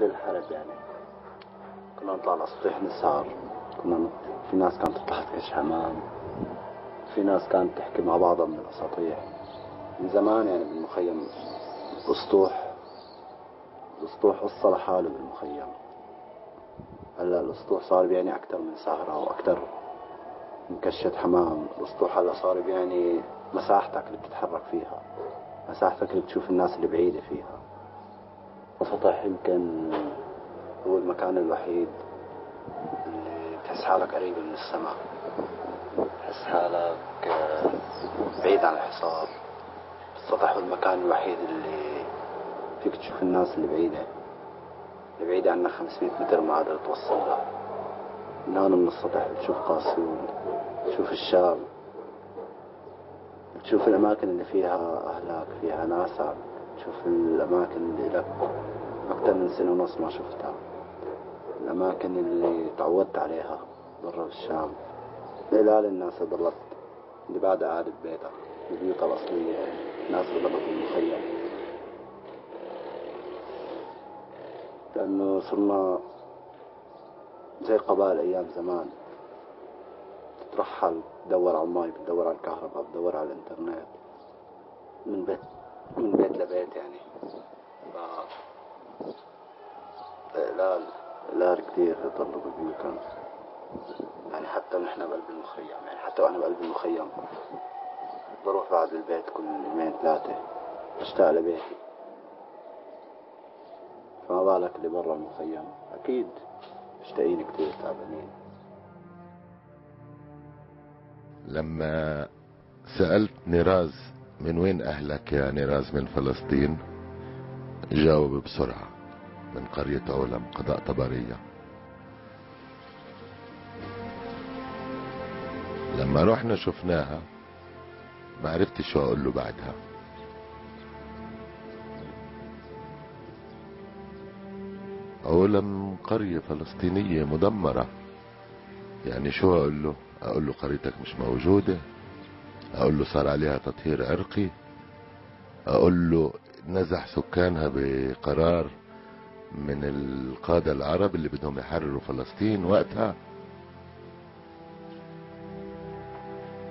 قبل الحرب يعني كنا نطلع على السطح نسهر، في ناس كانت تطلع تكش حمام، في ناس كانت تحكي مع بعضها من الاساطيح من زمان يعني بالمخيم. الاسطوح قصة لحاله بالمخيم. هلا الاسطوح صار بيعني اكثر من سهرة واكثر من كشة حمام، الاسطوح هلا صار بيعني مساحتك اللي بتتحرك فيها، مساحتك اللي بتشوف الناس اللي بعيدة فيها. السطح يمكن هو المكان الوحيد اللي بتحس حالك قريب من السماء، بتحس حالك بعيد عن الحصار. السطح هو المكان الوحيد اللي فيك تشوف الناس اللي بعيدة عنها 500 متر ما قادر توصلها. من هون من السطح بتشوف قاسيون، بتشوف الشام، بتشوف الأماكن اللي فيها أهلاك، فيها ناسك، بتشوف الأماكن اللي لك أكثر من سنة ونص ما شفتها، الأماكن اللي تعودت عليها برا بالشام، قلال الناس اللي ضلت، اللي بعدها قاعدة ببيتها، البيوت الأصلية، الناس اللي ضلت بالمخيم. لأنه صرنا زي قبائل أيام زمان، تترحل، تدور على الماء، بتدور على الكهرباء، بتدور على الإنترنت، من بيت لبيت يعني. إقلال كتير يضلوا بالبيوت يعني. حتى نحن بقلب المخيم يعني، حتى وأنا بقلب المخيم بروح بعد البيت كل يومين ثلاثة، بشتاق لبيتي، فما بالك اللي برا المخيم أكيد مشتاقين كتير، تعبانين. لما سألت نراز من وين أهلك يا نراز؟ من فلسطين. جاوب بسرعة، من قرية أولم، قضاء طبرية. لما رحنا شفناها ما عرفت شو أقول له بعدها. أولم قرية فلسطينية مدمرة، يعني شو أقول له؟ أقول له قريتك مش موجودة، أقول له صار عليها تطهير عرقي، أقول له نزح سكانها بقرار من القادة العرب اللي بدهم يحرروا فلسطين وقتها.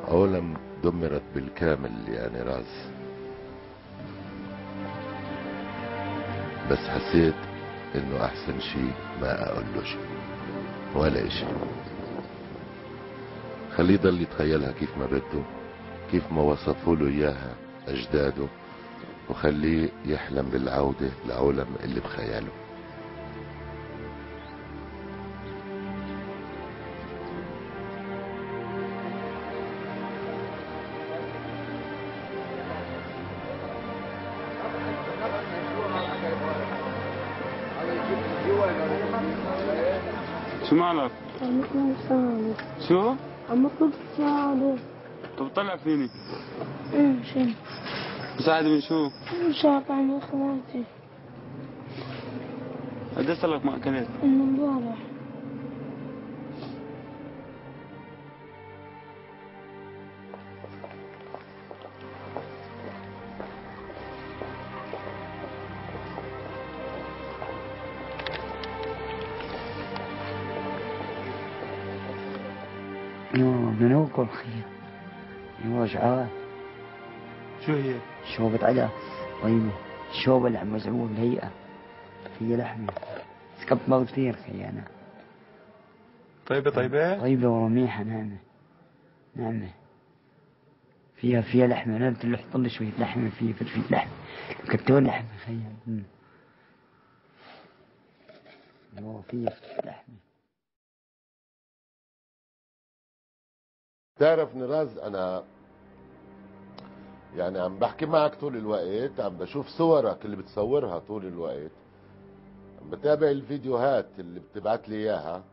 أولم دمرت بالكامل يعني راز. بس حسيت إنه أحسن شيء ما أقول له شيء ولا شيء، خليه يضل يتخيلها كيف ما بده، كيف ما وصفوا له اياها اجداده، وخليه يحلم بالعودة لعالم اللي بخياله. شو مالك؟ شو؟ عم اطلب مساعدة. طب طلع فيني. شو؟ مساعدة من شو؟ مساعدة عن اخواتي. قد ايش صار لك ما اكلت؟ من امبارح. بدنا ناكل خير، ايوه جعان. شو هي؟ شوربة عدس طيبة، الشوربة اللي عم مسعود مهيئة، هي لحمة، سكبت مرتين خيي أنا. طيبة؟ طيبة ورميحة ناعمة، فيها لحمة، أنا بدي أحط شوية لحمة، فيها فلفل لحمة، كرتون لحمة خيي، فيها فلفل لحمة. تعرف نراز، أنا يعني عم بحكي معك طول الوقت، عم بشوف صورك اللي بتصورها طول الوقت، عم بتابع الفيديوهات اللي بتبعت لي إياها،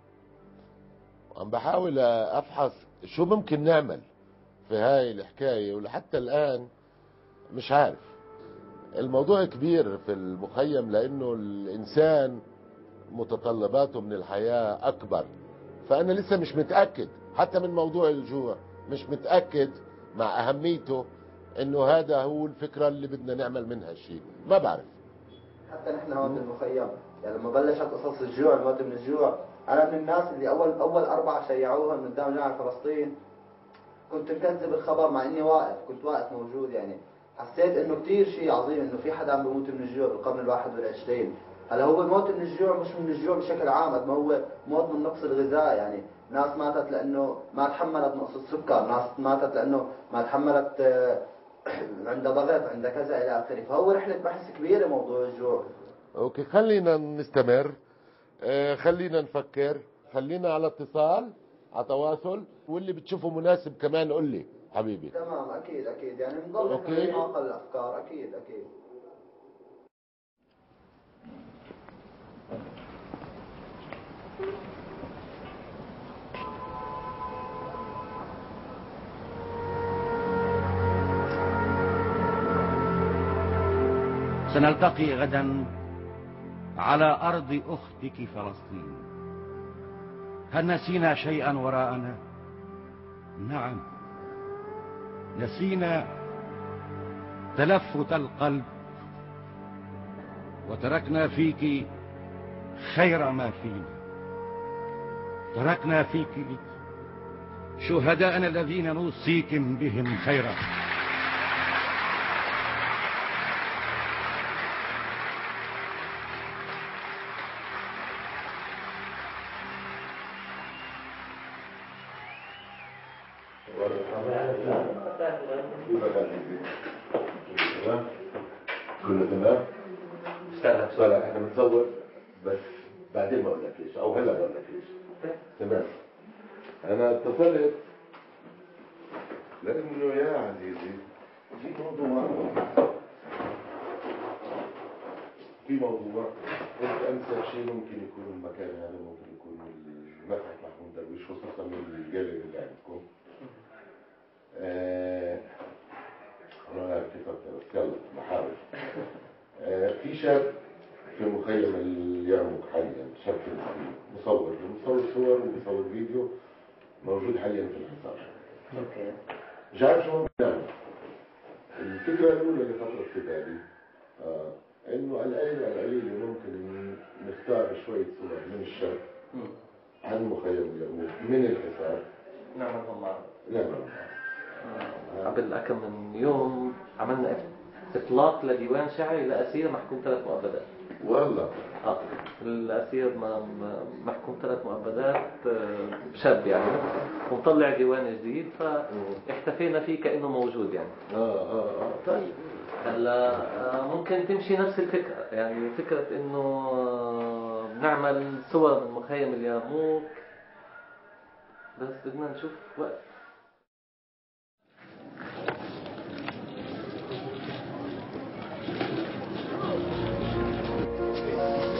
وعم بحاول أفحص شو ممكن نعمل في هاي الحكاية، ولحتى الآن مش عارف. الموضوع كبير في المخيم، لأنه الإنسان متطلباته من الحياة أكبر، فأنا لسه مش متأكد حتى من موضوع الجوع، مش متأكد مع أهميته إنه هذا هو الفكرة اللي بدنا نعمل منها شيء، ما بعرف. حتى نحن هون بالمخيم، يعني لما بلشت قصص الجوع الموت من الجوع، انا من الناس اللي اول 4 شيعوها من قدام جامعة فلسطين كنت مكذب الخبر مع اني واقف، كنت واقف موجود، يعني حسيت انه كثير شيء عظيم انه في حدا عم بيموت من الجوع بالقرن 21. هلا هو موت من الجوع مش من الجوع بشكل عام قد ما هو موت من نقص الغذاء، يعني ناس ماتت لانه ما تحملت نقص السكر، ناس ماتت لانه ما تحملت عندها ضغط، عندها كذا الى اخره، فهو رحله بحث كبيره موضوع الجوع. اوكي خلينا نستمر، خلينا نفكر، خلينا على اتصال، على تواصل، واللي بتشوفه مناسب كمان قول لي حبيبي. تمام اكيد اكيد، يعني بنضل نتناقل الافكار اكيد اكيد. سنلتقي غدا على أرض أختك فلسطين. هل نسينا شيئا وراءنا؟ نعم، نسينا تلفت القلب وتركنا فيك خير ما فينا، تركنا فيك شهداءنا الذين نوصيكم بهم خيرا. كله تمام؟ استنى بسؤالك، احنا بنصور بس بعدين بقول لك ليش، او هلا بقول لك ليش. تمام. انا اتصلت لانه يا عزيزي في موضوع انت انسب شيء ممكن يكون المكان هذا، ممكن يكون متحف محمود درويش، خصوصا من الجاليري اللي عندكم. في شاب في مخيم اليرموك حاليا، شاب فلسطيني مصور صور وبيصور فيديو، موجود حاليا في الحصار. اوكي. جاب شو بنعمل؟ الفكره الاولى اللي خطرت في بالي انه القليل ممكن نختار شويه صور من الشاب عن مخيم اليرموك من الحصار. نعم والله. نعم. قبل كم من يوم عملنا اطلاق لديوان شعري لاسير محكوم 3 مؤبدات. والله الاسير محكوم 3 مؤبدات شاب يعني، ونطلع ديوان جديد فاحتفينا فيه كانه موجود يعني. طيب هلا ممكن تمشي نفس الفكره، يعني فكره انه بنعمل صور من مخيم اليرموك، بس بدنا نشوف وقت.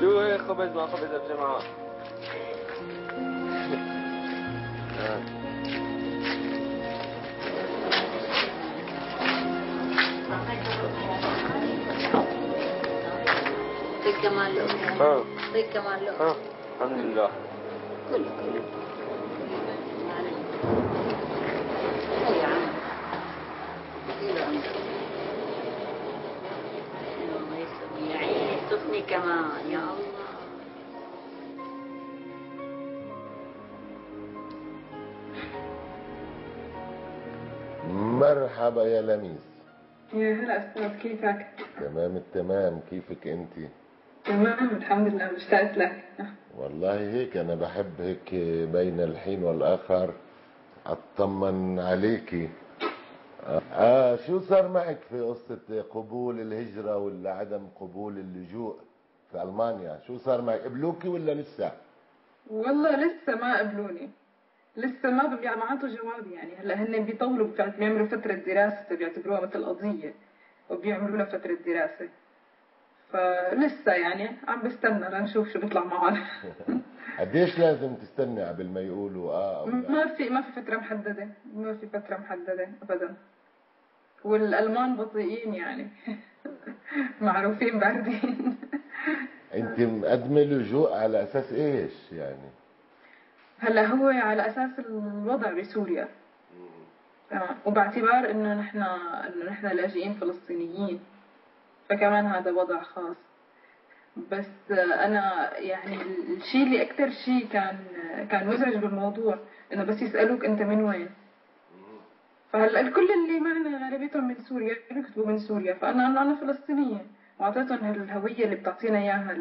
شو هي خبز ما خبز بجمعة؟ طيب كمان لقمة. طيب كمان لقمة. الحمد لله. كله. أي عم. كله عم. الله يسلمك. يعيش سخني كمان يا الله. مرحبا يا لميس. يا هلا استاذ، كيفك؟ تمام التمام، كيفك انت؟ تمام الحمد لله، مشتاقة لك والله. هيك انا بحب هيك بين الحين والاخر اطمن عليكي. شو صار معك في قصة قبول الهجرة ولا عدم قبول اللجوء في ألمانيا؟ شو صار معك؟ قبلوكي ولا لسه؟ والله لسه ما قبلوني، لسه ما بيعطوا جواب يعني. هلا هن بيطولوا، بيعملوا فترة دراسة، بيعتبروها مثل قضية وبيعملوا لها فترة دراسة. فلسه يعني عم بستنى لنشوف شو بيطلع معنا. قديش لازم تستنى قبل ما يقولوا اه؟ ما في فتره محدده، ما في فتره محدده ابدا. والالمان بطيئين يعني معروفين باردين. انت مقدمه لجوء على اساس ايش يعني؟ هلا هو على اساس الوضع بسوريا، تمام، وباعتبار انه نحن لاجئين فلسطينيين، فكمان هذا وضع خاص. بس انا يعني الشيء اللي اكثر شيء كان مزعج بالموضوع انه بس يسالوك انت من وين. فهلا الكل اللي معنا غالبيتهم من سوريا بيكتبوا من سوريا، فانا انا فلسطينيه، واعطيتهم الهويه اللي بتعطينا اياها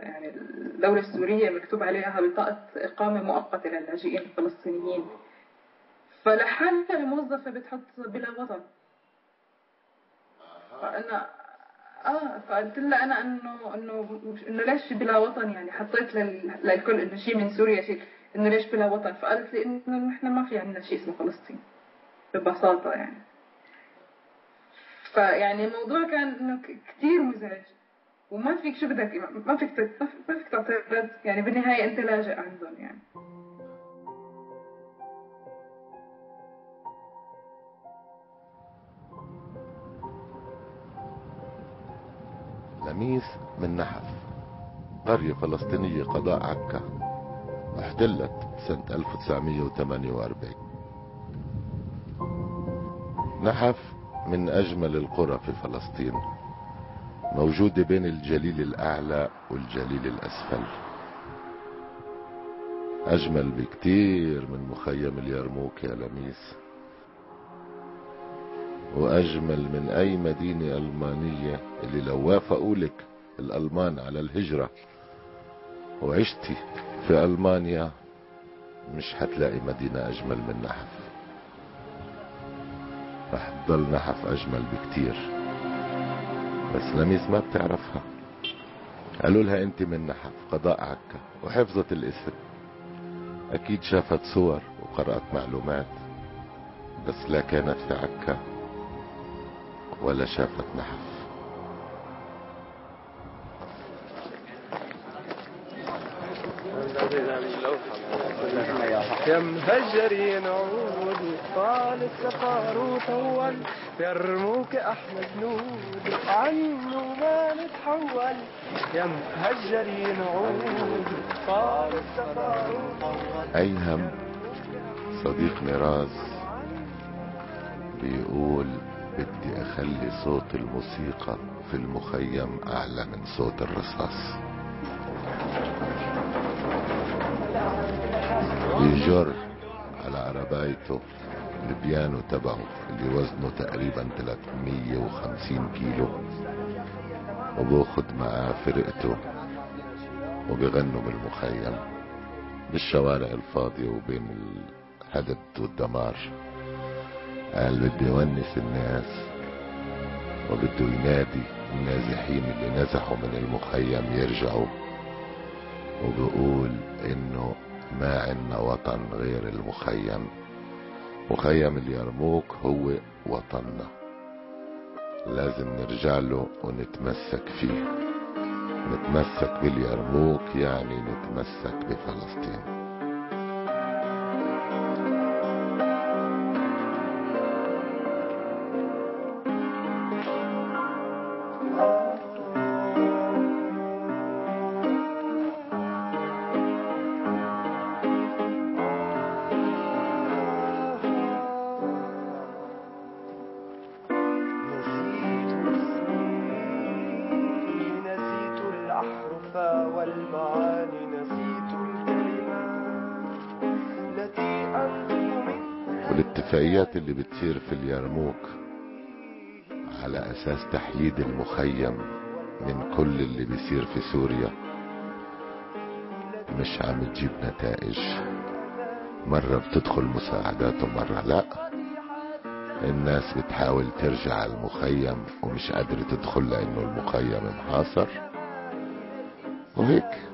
يعني الدوله السوريه مكتوب عليها بطاقه اقامه مؤقته للاجئين الفلسطينيين. فلحالها الموظفه بتحط بلا وطن. فقلت لها انا انه ليش بلا وطن يعني؟ حطيت للكل انه شيء من سوريا شيء، انه ليش بلا وطن؟ فقالت لي انه نحن ما في عندنا شيء اسمه فلسطين ببساطه يعني. فيعني الموضوع كان انه كثير مزعج، وما فيك شو بدك، ما فيك تعترض يعني، بالنهايه انت لاجئ عندهم يعني. لميس من نحف، قرية فلسطينية قضاء عكا، احتلت سنة 1948. نحف من أجمل القرى في فلسطين، موجودة بين الجليل الأعلى والجليل الأسفل، أجمل بكتير من مخيم اليرموك يا لميس، واجمل من اي مدينة المانية اللي لو وافقوا لك الالمان على الهجرة وعشتي في المانيا مش هتلاقي مدينة اجمل من نحف. رح تضل نحف اجمل بكتير، بس لميس ما بتعرفها. قالوا لها انت من نحف قضاء عكا، وحفظت الاسم، اكيد شافت صور وقرأت معلومات، بس لا كانت في عكا ولا شافت نحف. يا مهجرين عودوا طالت سفر وطول يرموك احمد نود عنه ما نتحول. يا مهجرين عودوا طالت سفر وطول. ايهم صديق ميراز بيقول بدي اخلي صوت الموسيقى في المخيم اعلى من صوت الرصاص، بيجر على عربايته البيانو تبعه اللي وزنه تقريبا 350 كيلو، وباخد معاه فرقته وبيغنوا بالمخيم بالشوارع الفاضية وبين الهدد والدمار. قال بده يونس الناس وبده ينادي النازحين اللي نزحوا من المخيم يرجعوا، وبقول انه ما عنا وطن غير المخيم، مخيم اليرموك هو وطننا، لازم نرجع له ونتمسك فيه، نتمسك باليرموك يعني نتمسك بفلسطين. والاتفاقيات اللي بتصير في اليرموك على اساس تحييد المخيم من كل اللي بيصير في سوريا مش عم تجيب نتائج، مرة بتدخل مساعدات ومرة لا. الناس بتحاول ترجع على المخيم ومش قادرة تدخل لانه المخيم محاصر، وهيك